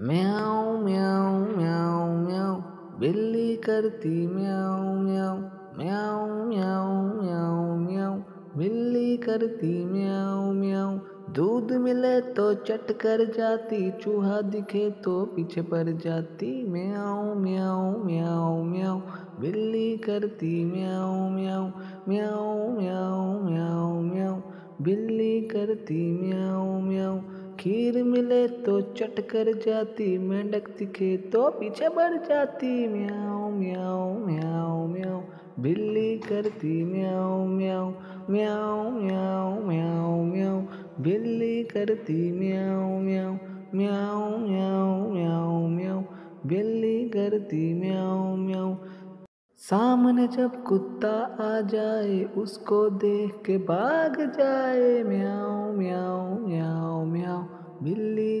Meow meow meow meow Bili Karti meow meow Meow meow meow meow Bili Karti meow meow दूध मिले तो चट कर जाती, चूहा दिखे तो पीछे पड़ जाती। म्याऊं म्याऊं म्याऊं म्याऊं बिल्ली करती म्याऊं म्याऊं म्याऊं म्याऊं म्याऊं म्याऊं बिल्ली करती म्याऊं म्याऊं। खीर मिले तो चट कर जाती, मेंढक दिखे तो पीछे पड़ जाती। म्याऊं म्याऊं म्याऊं म्याऊं बिल्ली करती म्याऊं म्याऊं म्याऊं म्याऊं म्याऊं म्याऊं बिल्ली करती म्याऊं म्याऊं म्याऊं म्याऊं म्याऊं म्याऊं बिल्ली करती म्याऊं म्याऊं। सामने जब कुत्ता आ जाए, उसको देख के भाग जाए। म्याऊं म्याऊं म्याऊं म्याऊं बिल्ली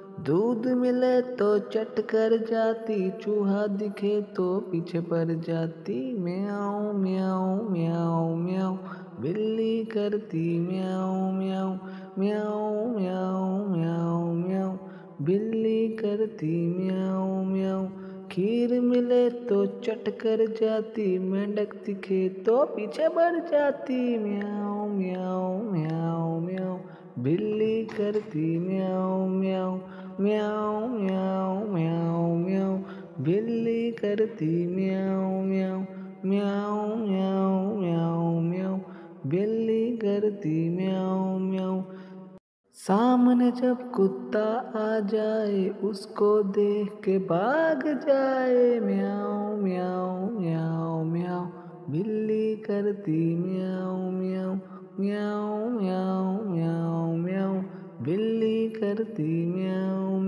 दूध मिले तो चट कर जाती, चूहा दिखे तो पीछे पड़ जाती। म्याऊं म्याऊं म्याऊं म्याऊं बिल्ली करती म्याऊं म्याऊं म्याऊं म्याऊं म्याऊं म्याऊं बिल्ली करती म्याऊं म्याऊं। खीर मिले तो चट कर जाती, मेंढक दिखे तो पीछे पड़ जाती। म्याऊं म्याऊं म्याऊं म्याऊं बिल्ली करती म्याऊं म्याऊं म्याऊं म्याऊं म्याऊं म्याऊं बिल्ली करती म्याऊं म्याऊं म्याऊं म्याऊं म्याऊं म्याऊं बिल्ली करती म्याऊं म्याऊं। सामने जब कुत्ता आ जाए, उसको देख के भाग जाए। म्याऊं म्याऊं म्याऊं म्याऊं बिल्ली करती म्याऊं म्याऊं म्याऊं म्याऊं म्याऊं म्याऊं बिल्ली करती म्याऊं